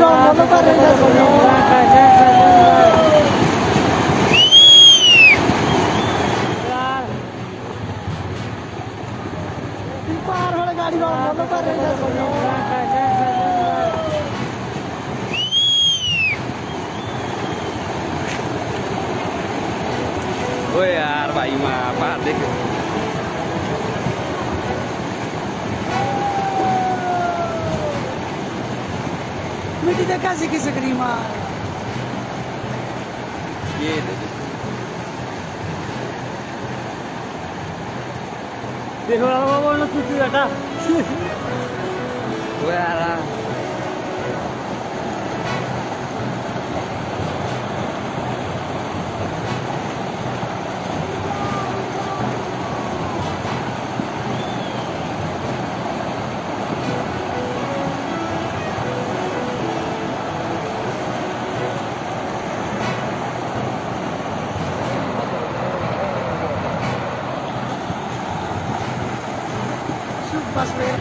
वो यार भाई माँ बाहर देख मिट्टी तक कैसे की सकरी माँ ये देखो रामा बोलना छुट्टी रहता वो यार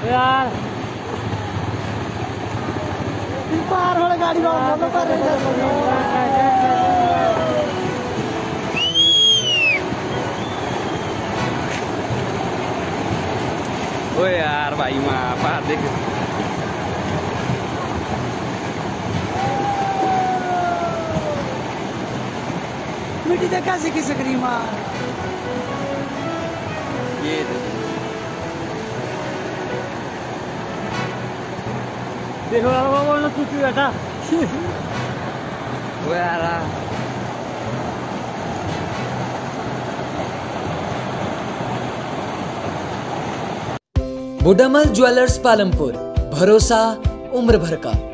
यार पार हो गाड़ी ओ यार भाई माँ पार देख मिट्टी तक कैसे की सकरी माँ ये देखो रामा बोलना छुट्टी रहता वो यार बुढ़ामल ज्वेलर्स पालमपुर, भरोसा उम्र भर का।